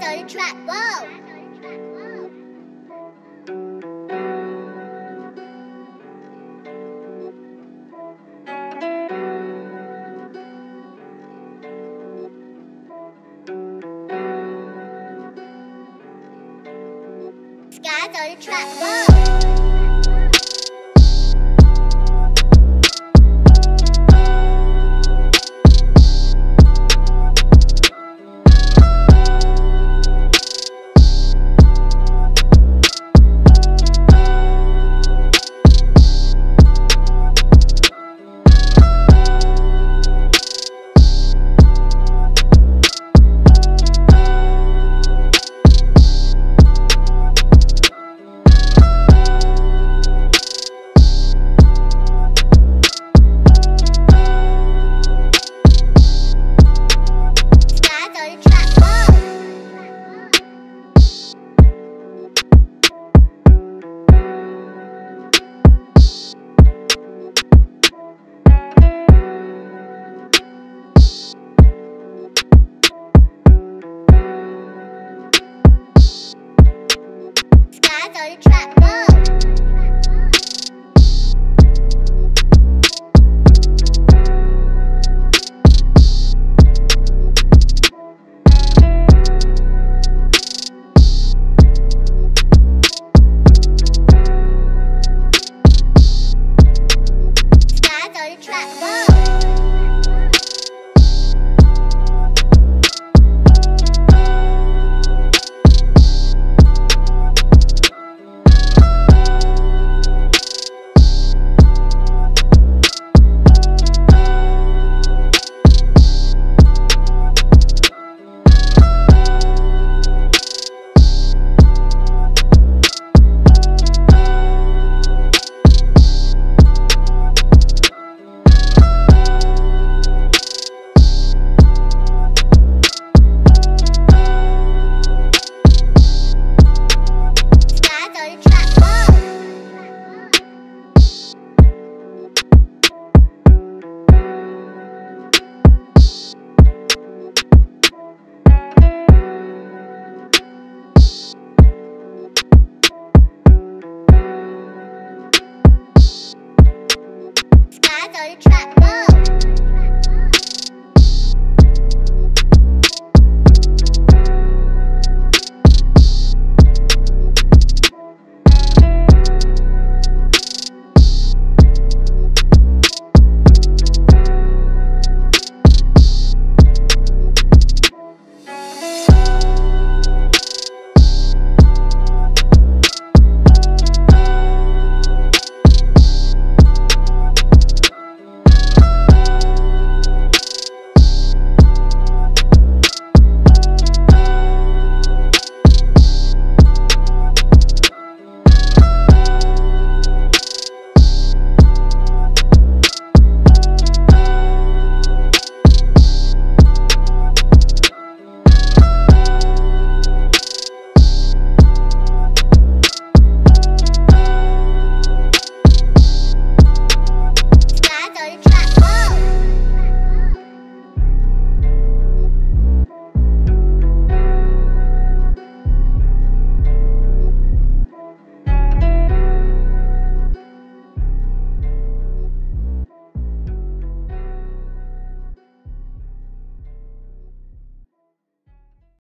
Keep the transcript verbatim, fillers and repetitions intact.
That's on the track, whoa! Guys on the track, whoa!